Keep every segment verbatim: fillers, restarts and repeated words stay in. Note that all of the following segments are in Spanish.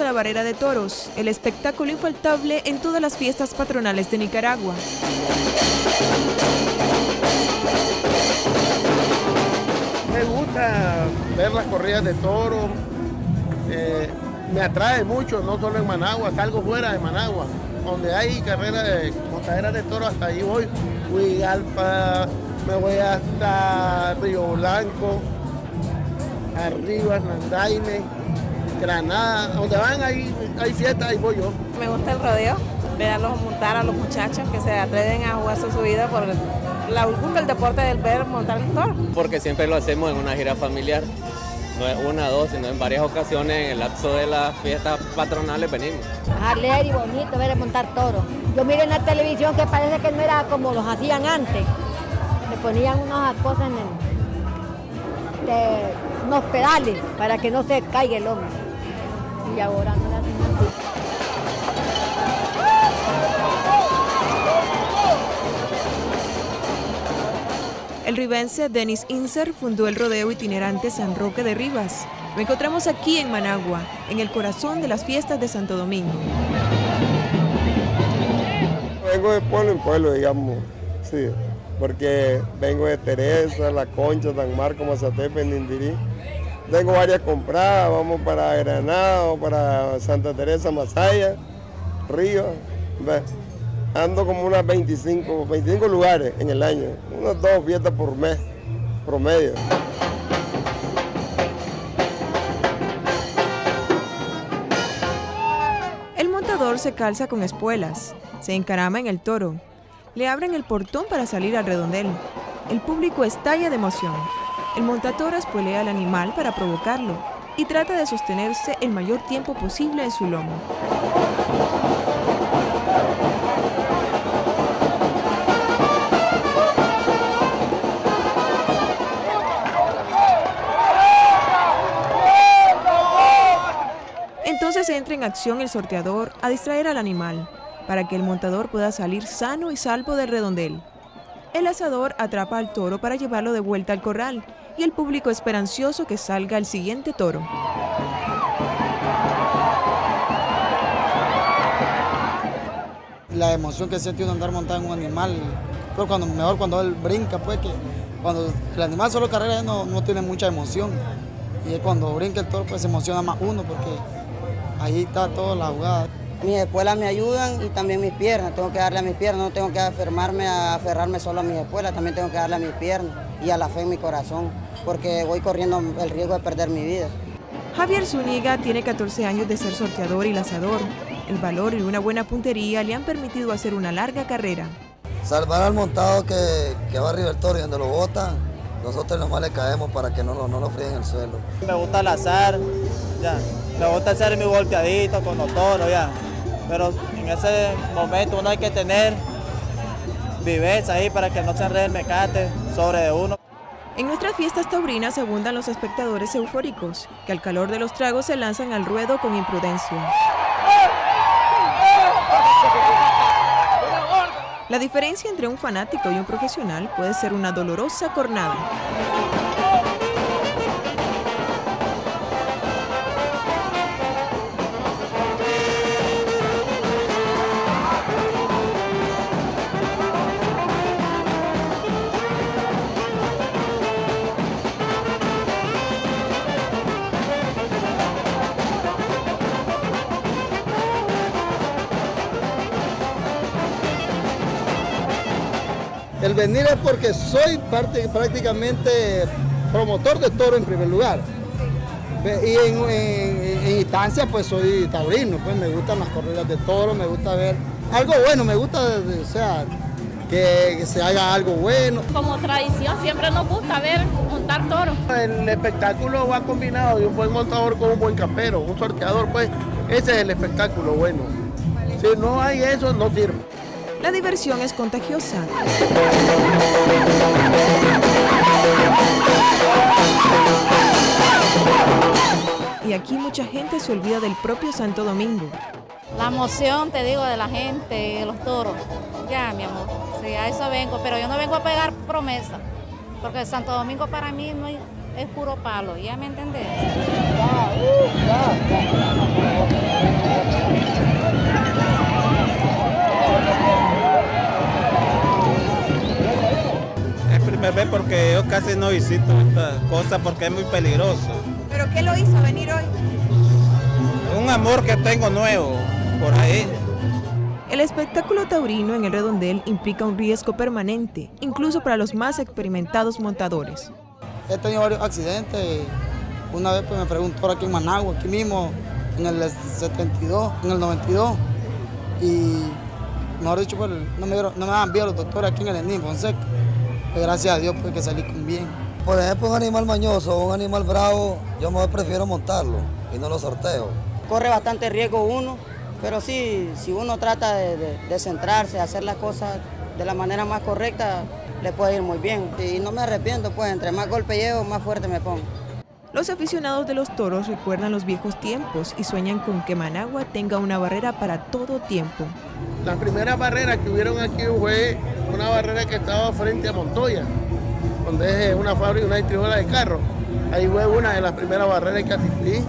a la barrera de toros, el espectáculo infaltable en todas las fiestas patronales de Nicaragua. Me gusta ver las corridas de toros, eh, me atrae mucho, no solo en Managua, salgo fuera de Managua, donde hay carreras de montaderas de toros, hasta ahí voy, Huigalpa, me voy hasta Río Blanco, arriba, Nandaime, Granada, donde van hay, hay fiestas, ahí voy yo. Me gusta el rodeo, ver a los montar a los muchachos que se atreven a jugar su vida por la orgullo del deporte del ver montar el toro. Porque siempre lo hacemos en una gira familiar, no es una, dos, sino en varias ocasiones en el lapso de las fiestas patronales venimos. Alegre y bonito ver montar toro. Yo miro en la televisión que parece que no era como los hacían antes, le ponían unas cosas en el... De, unos pedales para que no se caiga el hombre. Y ahora no la tengo así. El ribense Denis Incer fundó el rodeo itinerante San Roque de Rivas. Lo encontramos aquí en Managua, en el corazón de las fiestas de Santo Domingo. Vengo de pueblo en pueblo, digamos, sí. Porque vengo de Teresa, La Concha, San Marcos, Mazatepe, Nindirí. Tengo varias compradas, vamos para Granado, para Santa Teresa, Masaya, Río. Ando como unas veinticinco, veinticinco lugares en el año, unas dos fiestas por mes, promedio. El montador se calza con espuelas, se encarama en el toro. Le abren el portón para salir al redondel. El público estalla de emoción. El montatoro espolea al animal para provocarlo y trata de sostenerse el mayor tiempo posible en su lomo. Entonces entra en acción el sorteador a distraer al animal, para que el montador pueda salir sano y salvo del redondel. El asador atrapa al toro para llevarlo de vuelta al corral y el público espera ansioso que salga el siguiente toro. La emoción que siente uno andar montado en un animal, pero cuando, mejor cuando él brinca, pues que cuando el animal solo carrera no, no tiene mucha emoción, y cuando brinca el toro pues se emociona más uno porque ahí está toda la jugada. Mis espuelas me ayudan y también mis piernas, tengo que darle a mis piernas, no tengo que aferrarme, a aferrarme solo a mis espuelas, también tengo que darle a mis piernas y a la fe en mi corazón, porque voy corriendo el riesgo de perder mi vida. Javier Zuniga tiene catorce años de ser sorteador y lanzador. El valor y una buena puntería le han permitido hacer una larga carrera. Salvar al montado que, que va arriba el toro y donde lo botan, nosotros nomás le caemos para que no lo, no lo fríen en el suelo. Me gusta el azar, ya, me gusta hacer mi volteadito con los toros, ya. Pero en ese momento uno hay que tener viveza ahí para que no se enrede el mecate sobre uno. En nuestras fiestas taurinas abundan los espectadores eufóricos, que al calor de los tragos se lanzan al ruedo con imprudencia. La diferencia entre un fanático y un profesional puede ser una dolorosa cornada. El venir es porque soy parte, prácticamente promotor de toro en primer lugar. Y en, en, en instancia pues soy taurino, pues me gustan las corridas de toro, me gusta ver algo bueno, me gusta, o sea, que, que se haga algo bueno. Como tradición siempre nos gusta ver montar toro. El espectáculo va combinado de un buen montador con un buen capero, un sorteador, pues ese es el espectáculo bueno. Si no hay eso, no sirve. La diversión es contagiosa. Y aquí mucha gente se olvida del propio Santo Domingo. La emoción, te digo, de la gente, de los toros. Ya, mi amor, sí, a eso vengo, pero yo no vengo a pegar promesas, porque Santo Domingo para mí no es puro palo, ¿ya me entendés? primera vez porque yo casi no visito estas cosas porque es muy peligroso. ¿Pero qué lo hizo venir hoy? Un amor que tengo nuevo, por ahí. El espectáculo taurino en el redondel implica un riesgo permanente, incluso para los más experimentados montadores. He tenido varios accidentes. Una vez pues, me preguntó por aquí en Managua, aquí mismo, en el setenta y dos, en el noventa y dos. Y mejor dicho, pues, no me, no me daban bien los doctores aquí en el Enín Fonseca. Pues, gracias a Dios pues, que salí con bien. Por ejemplo, un animal mañoso, un animal bravo, yo mejor prefiero montarlo y no lo sorteo. Corre bastante riesgo uno. Pero sí, si uno trata de, de, de centrarse, hacer las cosas de la manera más correcta, le puede ir muy bien. Y no me arrepiento, pues entre más golpe llevo, más fuerte me pongo. Los aficionados de los toros recuerdan los viejos tiempos y sueñan con que Managua tenga una barrera para todo tiempo. La primera barrera que hubieron aquí fue una barrera que estaba frente a Montoya, donde es una fábrica, una distribuidora de carros. Ahí fue una de las primeras barreras que asistí,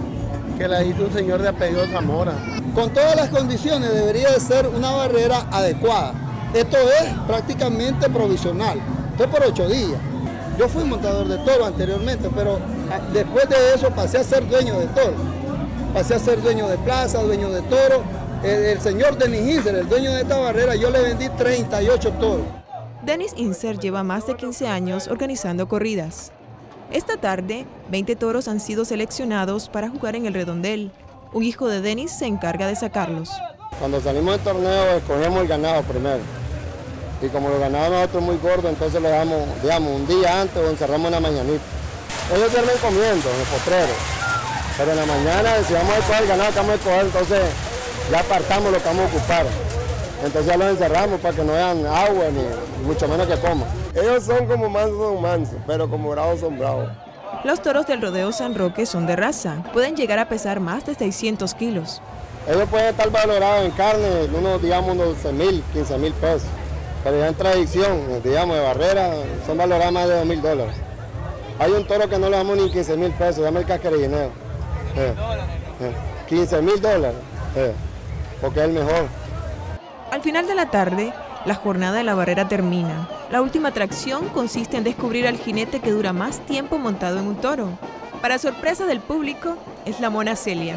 que la hizo un señor de apellido Zamora. Con todas las condiciones debería de ser una barrera adecuada. Esto es prácticamente provisional, fue por ocho días. Yo fui montador de toro anteriormente, pero después de eso pasé a ser dueño de toro. Pasé a ser dueño de plaza, dueño de toro. El, el señor Denis Incer, el dueño de esta barrera, yo le vendí treinta y ocho toros. Denis Incer lleva más de quince años organizando corridas. Esta tarde, veinte toros han sido seleccionados para jugar en el redondel. Un hijo de Denis se encarga de sacarlos. Cuando salimos del torneo, escogemos el ganado primero. Y como lo ganado nosotros es muy gordo, entonces le damos, digamos, un día antes o encerramos en la mañanita. Ellos duermen comiendo, en el potrero. Pero en la mañana, si vamos a escoger el ganado, que vamos a escoger, entonces ya apartamos lo que vamos a ocupar. Entonces ya los encerramos para que no vean agua, ni mucho menos que coman. Ellos son como mansos, son mansos, pero como bravos, son bravos. Los toros del rodeo San Roque son de raza, pueden llegar a pesar más de seiscientos kilos. Ellos pueden estar valorados en carne, unos, digamos, unos doce mil, quince mil pesos. Pero ya en tradición, digamos, de barrera, son valorados más de dos mil dólares. Hay un toro que no le damos ni quince mil pesos, se llama el cascarillineo. quince mil dólares, porque es el mejor. Al final de la tarde, la jornada de la barrera termina. La última atracción consiste en descubrir al jinete que dura más tiempo montado en un toro. Para sorpresa del público, es la Mona Celia.